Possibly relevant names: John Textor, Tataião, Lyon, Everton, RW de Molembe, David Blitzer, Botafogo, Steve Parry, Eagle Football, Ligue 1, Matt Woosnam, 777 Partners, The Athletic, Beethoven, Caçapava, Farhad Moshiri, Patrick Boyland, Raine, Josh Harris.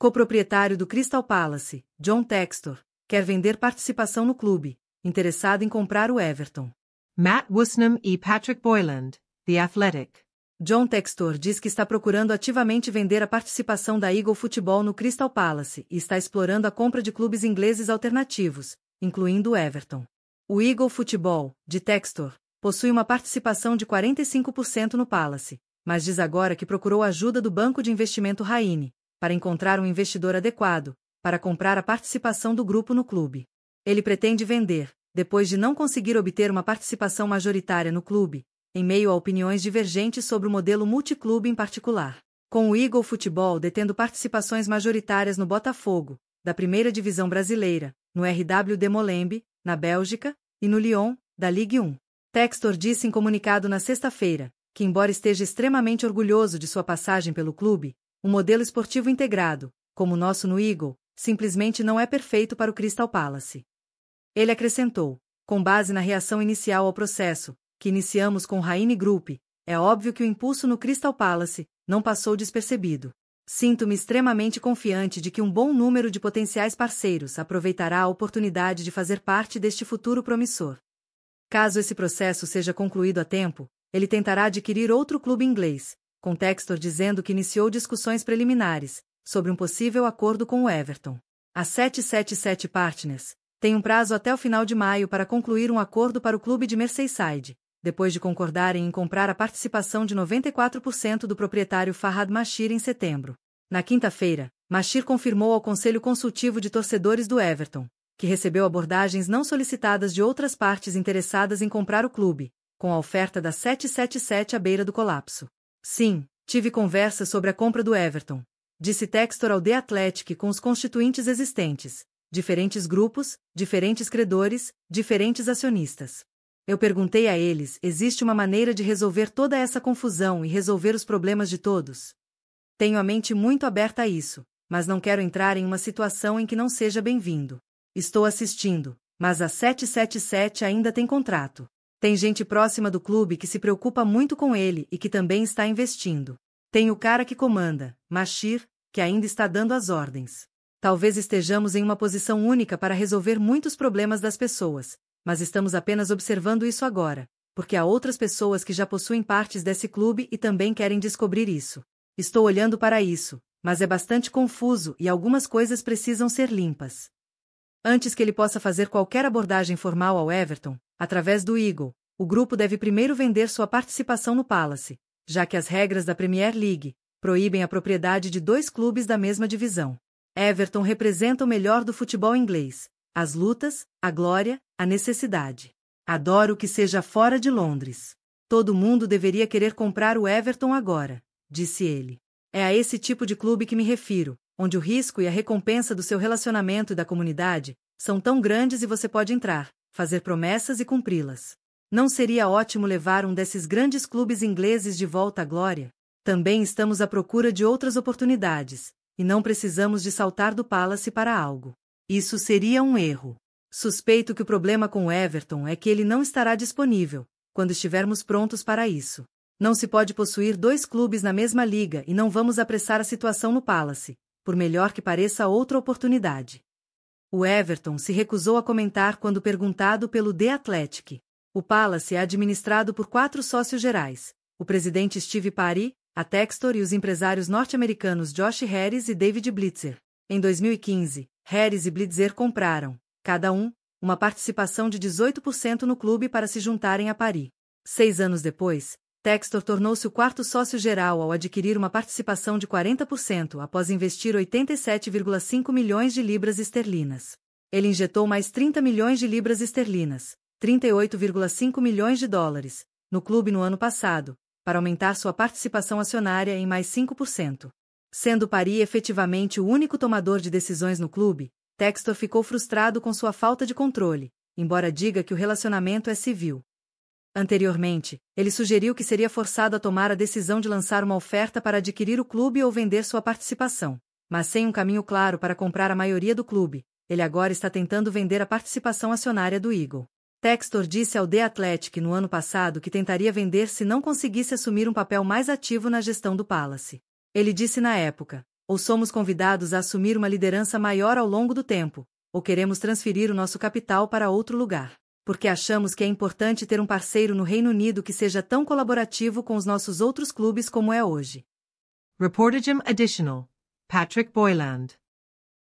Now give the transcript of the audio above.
coproprietário do Crystal Palace, John Textor, quer vender participação no clube, interessado em comprar o Everton. Matt Woosnam e Patrick Boyland, The Athletic. John Textor diz que está procurando ativamente vender a participação da Eagle Football no Crystal Palace e está explorando a compra de clubes ingleses alternativos, incluindo o Everton. O Eagle Football, de Textor, possui uma participação de 45% no Palace, mas diz agora que procurou a ajuda do banco de investimento Raine para encontrar um investidor adequado para comprar a participação do grupo no clube. Ele pretende vender, depois de não conseguir obter uma participação majoritária no clube, em meio a opiniões divergentes sobre o modelo multiclube em particular. Com o Eagle Football detendo participações majoritárias no Botafogo, da Primeira Divisão Brasileira, no RW de Molembe, na Bélgica, e no Lyon, da Ligue 1. Textor disse em comunicado na sexta-feira que, embora esteja extremamente orgulhoso de sua passagem pelo clube, o modelo esportivo integrado, como o nosso no Eagle, simplesmente não é perfeito para o Crystal Palace. Ele acrescentou: com base na reação inicial ao processo, que iniciamos com o Raine Group, é óbvio que o impulso no Crystal Palace não passou despercebido. Sinto-me extremamente confiante de que um bom número de potenciais parceiros aproveitará a oportunidade de fazer parte deste futuro promissor. Caso esse processo seja concluído a tempo, ele tentará adquirir outro clube inglês, com Textor dizendo que iniciou discussões preliminares sobre um possível acordo com o Everton. A 777 Partners tem um prazo até o final de maio para concluir um acordo para o clube de Merseyside, depois de concordarem em comprar a participação de 94% do proprietário Farhad Moshiri em setembro. Na quinta-feira, Moshiri confirmou ao Conselho Consultivo de Torcedores do Everton que recebeu abordagens não solicitadas de outras partes interessadas em comprar o clube, com a oferta da 777 à beira do colapso. Sim, tive conversas sobre a compra do Everton, disse Textor ao The Athletic, com os constituintes existentes, diferentes grupos, diferentes credores, diferentes acionistas. Eu perguntei a eles: existe uma maneira de resolver toda essa confusão e resolver os problemas de todos? Tenho a mente muito aberta a isso, mas não quero entrar em uma situação em que não seja bem-vindo. Estou assistindo, mas a 777 ainda tem contrato. Tem gente próxima do clube que se preocupa muito com ele e que também está investindo. Tem o cara que comanda, Moshiri, que ainda está dando as ordens. Talvez estejamos em uma posição única para resolver muitos problemas das pessoas, mas estamos apenas observando isso agora, porque há outras pessoas que já possuem partes desse clube e também querem descobrir isso. Estou olhando para isso, mas é bastante confuso e algumas coisas precisam ser limpas. Antes que ele possa fazer qualquer abordagem formal ao Everton, através do Eagle, o grupo deve primeiro vender sua participação no Palace, já que as regras da Premier League proíbem a propriedade de dois clubes da mesma divisão. Everton representa o melhor do futebol inglês, as lutas, a glória, a necessidade. Adoro que seja fora de Londres. Todo mundo deveria querer comprar o Everton agora, disse ele. É a esse tipo de clube que me refiro, onde o risco e a recompensa do seu relacionamento e da comunidade são tão grandes e você pode entrar, fazer promessas e cumpri-las. Não seria ótimo levar um desses grandes clubes ingleses de volta à glória? Também estamos à procura de outras oportunidades, e não precisamos de saltar do Palace para algo. Isso seria um erro. Suspeito que o problema com o Everton é que ele não estará disponível quando estivermos prontos para isso. Não se pode possuir dois clubes na mesma liga e não vamos apressar a situação no Palace, por melhor que pareça outra oportunidade. O Everton se recusou a comentar quando perguntado pelo The Athletic. O Palace é administrado por 4 sócios gerais: o presidente Steve Parry, a Textor e os empresários norte-americanos Josh Harris e David Blitzer. Em 2015, Harris e Blitzer compraram, cada um, uma participação de 18% no clube para se juntarem a Parry. 6 anos depois, Textor tornou-se o 4º sócio geral ao adquirir uma participação de 40% após investir 87,5 milhões de libras esterlinas. Ele injetou mais 30 milhões de libras esterlinas, 38,5 milhões de dólares, no clube no ano passado, para aumentar sua participação acionária em mais 5%. Sendo Parry efetivamente o único tomador de decisões no clube, Textor ficou frustrado com sua falta de controle, embora diga que o relacionamento é civil. Anteriormente, ele sugeriu que seria forçado a tomar a decisão de lançar uma oferta para adquirir o clube ou vender sua participação, mas sem um caminho claro para comprar a maioria do clube, ele agora está tentando vender a participação acionária do Eagle. Textor disse ao The Athletic no ano passado que tentaria vender se não conseguisse assumir um papel mais ativo na gestão do Palace. Ele disse na época: ou somos convidados a assumir uma liderança maior ao longo do tempo, ou queremos transferir o nosso capital para outro lugar, porque achamos que é importante ter um parceiro no Reino Unido que seja tão colaborativo com os nossos outros clubes como é hoje. Reportagem adicional. Patrick Boyland.